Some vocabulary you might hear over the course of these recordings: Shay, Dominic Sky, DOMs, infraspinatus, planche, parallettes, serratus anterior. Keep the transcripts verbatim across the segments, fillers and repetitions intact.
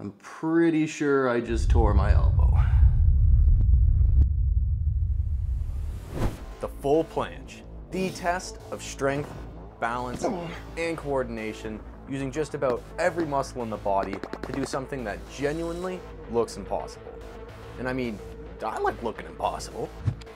I'm pretty sure I just tore my elbow. The full planche, the test of strength, balance, and coordination, using just about every muscle in the body to do something that genuinely looks impossible. And I mean, I like looking impossible.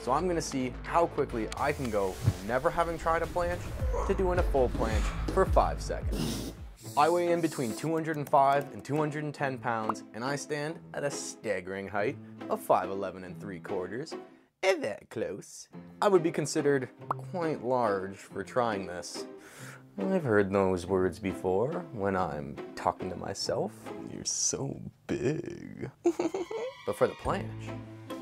So I'm gonna see how quickly I can go from never having tried a planche to doing a full planche for five seconds. I weigh in between two hundred five and two hundred ten pounds, and I stand at a staggering height of five eleven and three quarters. If that close, I would be considered quite large for trying this. I've heard those words before when I'm talking to myself. You're so big. But for the planche,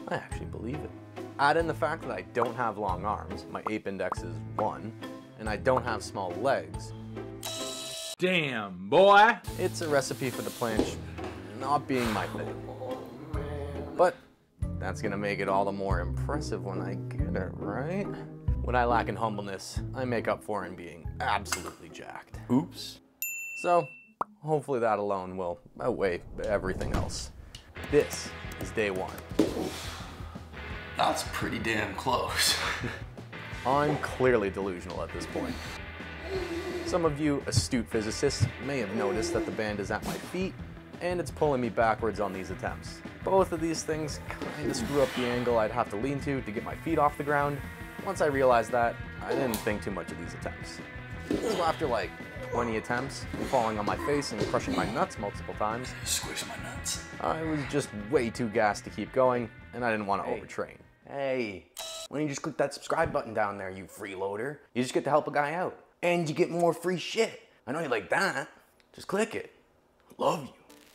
I actually believe it. Add in the fact that I don't have long arms, my ape index is one, and I don't have small legs. Damn, boy! It's a recipe for the planche not being my thing. But that's gonna make it all the more impressive when I get it right. What I lack in humbleness, I make up for in being absolutely jacked. Oops. So, hopefully that alone will outweigh everything else. This is day one. That's pretty damn close. I'm clearly delusional at this point. Some of you astute physicists may have noticed that the band is at my feet and it's pulling me backwards on these attempts. Both of these things kinda screw up the angle I'd have to lean to to get my feet off the ground. Once I realized that, I didn't think too much of these attempts. So after like twenty attempts, falling on my face and crushing my nuts multiple times, squishing my nuts, I was just way too gassed to keep going, and I didn't want to hey. overtrain. Hey, why don't you just click that subscribe button down there, you freeloader? You just get to help a guy out, and you get more free shit. I know you like that. Just click it. Love you.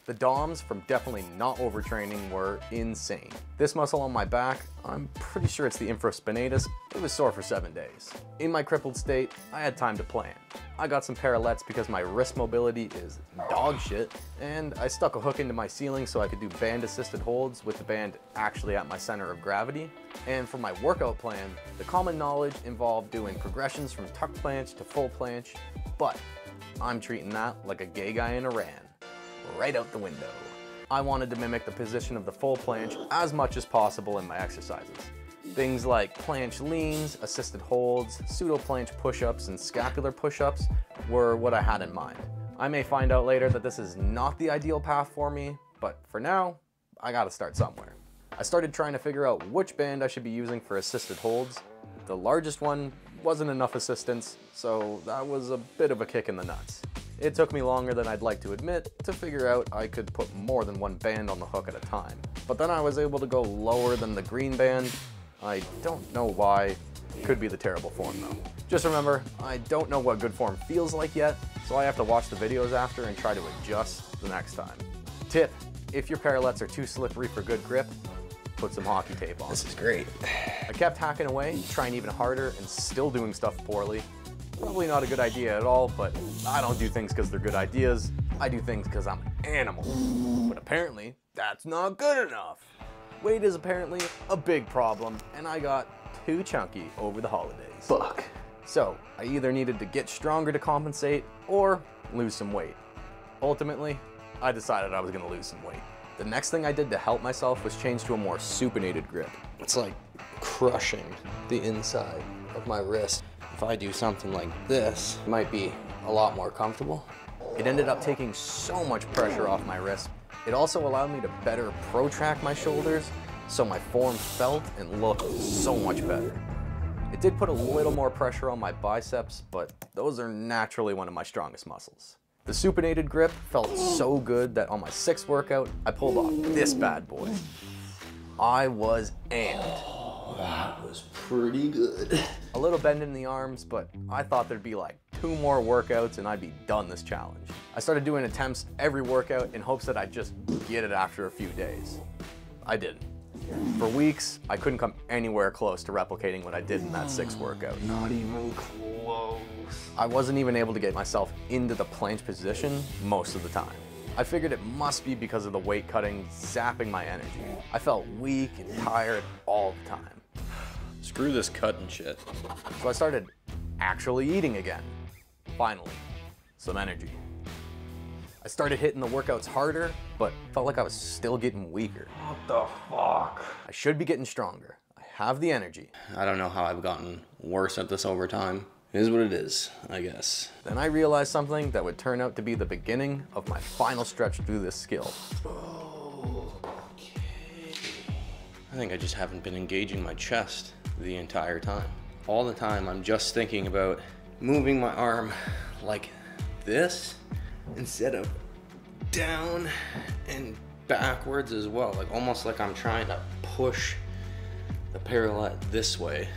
The D O Ms from definitely not overtraining were insane. This muscle on my back, I'm pretty sure it's the infraspinatus, it was sore for seven days. In my crippled state, I had time to plan. I got some parallettes because my wrist mobility is dog shit, and I stuck a hook into my ceiling so I could do band-assisted holds with the band actually at my center of gravity. And for my workout plan, the common knowledge involved doing progressions from tuck planche to full planche, but I'm treating that like a gay guy in Iran. Right out the window. I wanted to mimic the position of the full planche as much as possible in my exercises. Things like planche leans, assisted holds, pseudo planche push-ups, and scapular push-ups were what I had in mind. I may find out later that this is not the ideal path for me, but for now, I gotta start somewhere. I started trying to figure out which band I should be using for assisted holds. The largest one wasn't enough assistance, so that was a bit of a kick in the nuts. It took me longer than I'd like to admit to figure out I could put more than one band on the hook at a time. But then I was able to go lower than the green band. I don't know why. Could be the terrible form though. Just remember, I don't know what good form feels like yet, so I have to watch the videos after and try to adjust the next time. Tip, if your parallettes are too slippery for good grip, put some hockey tape on. This is great. I kept hacking away, trying even harder, and still doing stuff poorly. Probably not a good idea at all, but I don't do things because they're good ideas. I do things because I'm an animal. But apparently, that's not good enough. Weight is apparently a big problem, and I got too chunky over the holidays. Fuck. So I either needed to get stronger to compensate or lose some weight. Ultimately, I decided I was gonna lose some weight. The next thing I did to help myself was change to a more supinated grip. It's like crushing the inside of my wrist. If I do something like this, it might be a lot more comfortable. It ended up taking so much pressure off my wrist. It also allowed me to better protract my shoulders, so my form felt and looked so much better. It did put a little more pressure on my biceps, but those are naturally one of my strongest muscles. The supinated grip felt so good that on my sixth workout, I pulled off this bad boy. I was amped. That was pretty good. A little bend in the arms, but I thought there'd be like two more workouts and I'd be done this challenge. I started doing attempts every workout in hopes that I'd just get it after a few days. I didn't. For weeks, I couldn't come anywhere close to replicating what I did in that sixth workout. Not even close. I wasn't even able to get myself into the planche position most of the time. I figured it must be because of the weight cutting zapping my energy. I felt weak and tired all the time. Screw this cutting shit. So I started actually eating again. Finally, some energy. I I started hitting the workouts harder, but felt like I was still getting weaker. What the fuck? I should be getting stronger. I have the energy. I don't know how I've gotten worse at this over time. It is what it is, I guess. Then I realized something that would turn out to be the beginning of my final stretch through this skill. Oh, okay. I think I just haven't been engaging my chest the entire time. All the time I'm just thinking about moving my arm like this instead of down and backwards as well, like almost like I'm trying to push the parallel this way.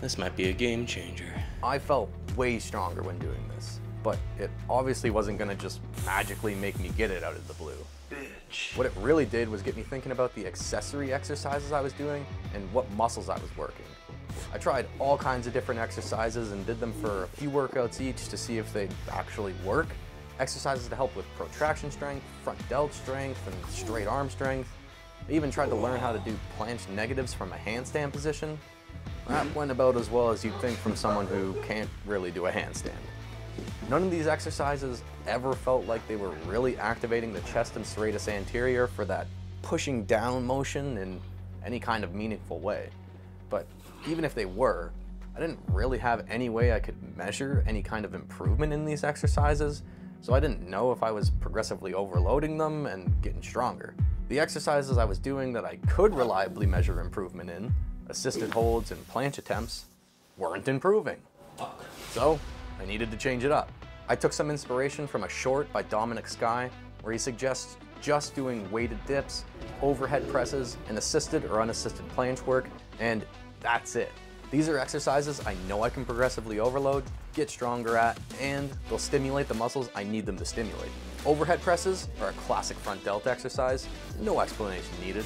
This might be a game changer. I felt way stronger when doing this, but it obviously wasn't gonna just magically make me get it out of the blue. Bitch. What it really did was get me thinking about the accessory exercises I was doing and what muscles I was working. I tried all kinds of different exercises and did them for a few workouts each to see if they actually work. Exercises to help with protraction strength, front delt strength, and straight arm strength. I even tried to learn how to do planche negatives from a handstand position. That went about as well as you'd think from someone who can't really do a handstand. None of these exercises ever felt like they were really activating the chest and serratus anterior for that pushing down motion in any kind of meaningful way. But even if they were, I didn't really have any way I could measure any kind of improvement in these exercises, so I didn't know if I was progressively overloading them and getting stronger. The exercises I was doing that I could reliably measure improvement in, assisted holds and planche attempts, weren't improving. Fuck. So I needed to change it up. I took some inspiration from a short by Dominic Sky where he suggests just doing weighted dips, overhead presses, and assisted or unassisted planche work, and that's it. These are exercises I know I can progressively overload, get stronger at, and they'll stimulate the muscles I need them to stimulate. Overhead presses are a classic front delt exercise, no explanation needed.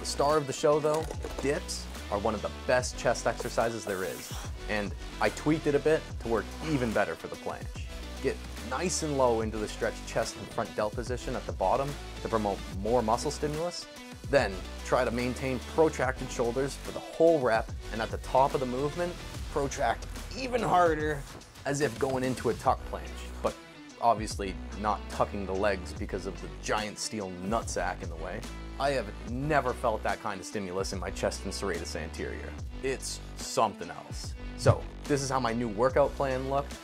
The star of the show though, dips, are one of the best chest exercises there is, and I tweaked it a bit to work even better for the planche. Get nice and low into the stretched chest and front delt position at the bottom to promote more muscle stimulus, then try to maintain protracted shoulders for the whole rep, and at the top of the movement, protract even harder as if going into a tuck planche, but obviously not tucking the legs because of the giant steel nutsack in the way. I have never felt that kind of stimulus in my chest and serratus anterior. It's something else. So this is how my new workout plan looked.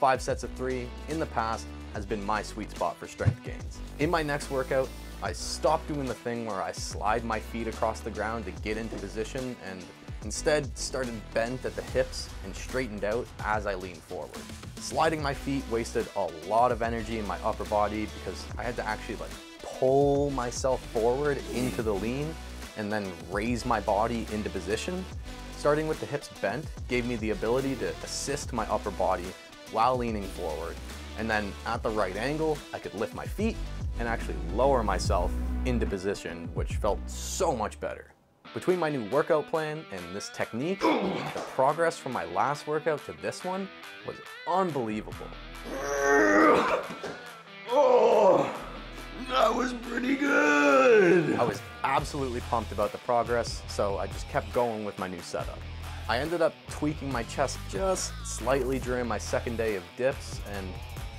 Five sets of three in the past has been my sweet spot for strength gains. In my next workout, I stopped doing the thing where I slide my feet across the ground to get into position and instead started bent at the hips and straightened out as I leaned forward. Sliding my feet wasted a lot of energy in my upper body because I had to actually like pull myself forward into the lean and then raise my body into position. Starting with the hips bent gave me the ability to assist my upper body while leaning forward. And then at the right angle, I could lift my feet and actually lower myself into position, which felt so much better. Between my new workout plan and this technique, the progress from my last workout to this one was unbelievable. Oh. That was pretty good. I was absolutely pumped about the progress, so I just kept going with my new setup. I ended up tweaking my chest just slightly during my second day of dips, and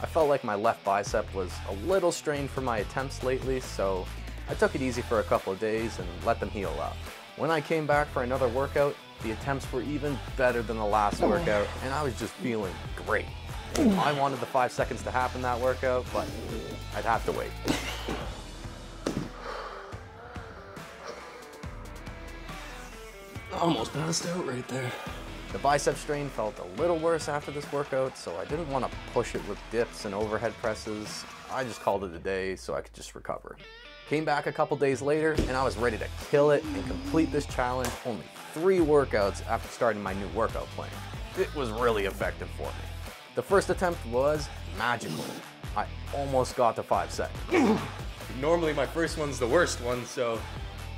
I felt like my left bicep was a little strained from my attempts lately, so I took it easy for a couple of days and let them heal up. When I came back for another workout, the attempts were even better than the last workout, and I was just feeling great. I wanted the five seconds to happen that workout, but I'd have to wait. Almost passed out right there. The bicep strain felt a little worse after this workout, so I didn't want to push it with dips and overhead presses. I just called it a day so I could just recover. Came back a couple days later and I was ready to kill it and complete this challenge only three workouts after starting my new workout plan. It was really effective for me. The first attempt was magical. I almost got to five seconds. Normally my first one's the worst one, so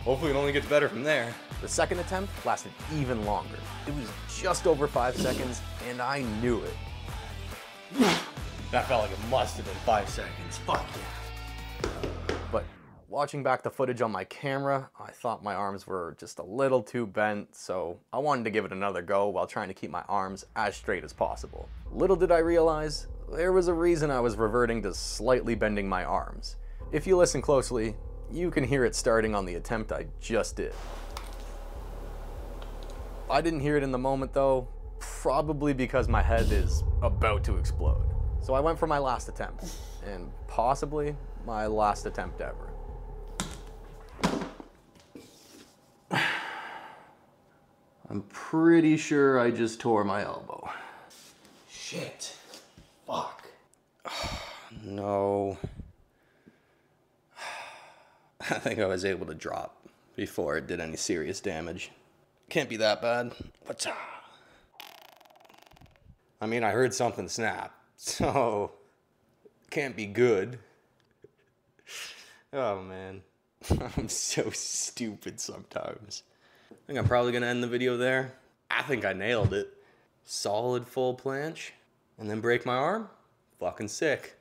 hopefully it only gets better from there. The second attempt lasted even longer. It was just over five seconds, and I knew it. That felt like it must have been five seconds. Fuck yeah. But watching back the footage on my camera, I thought my arms were just a little too bent, so I wanted to give it another go while trying to keep my arms as straight as possible. Little did I realize there was a reason I was reverting to slightly bending my arms. If you listen closely, you can hear it starting on the attempt I just did. I didn't hear it in the moment though, probably because my head is about to explode. So I went for my last attempt, and possibly my last attempt ever. I'm pretty sure I just tore my elbow. Shit. Fuck. No. I think I was able to drop before it did any serious damage. Can't be that bad. What's up? I mean, I heard something snap, so can't be good. Oh man, I'm so stupid sometimes. I think I'm probably gonna end the video there. I think I nailed it. Solid full planche, and then break my arm? Fucking sick.